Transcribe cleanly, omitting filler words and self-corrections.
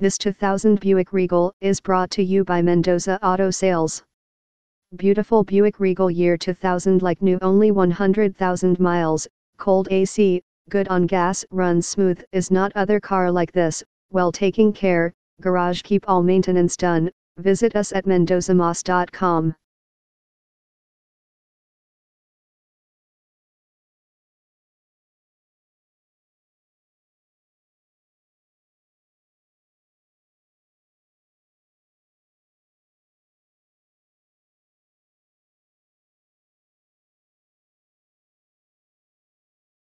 This 2000 Buick Regal is brought to you by Mendoza Auto Sales. Beautiful Buick Regal year 2000, like new, only 100,000 miles, cold AC, good on gas, runs smooth, is not other car like this, well taking care, garage keep all maintenance done. Visit us at mendozamas.com.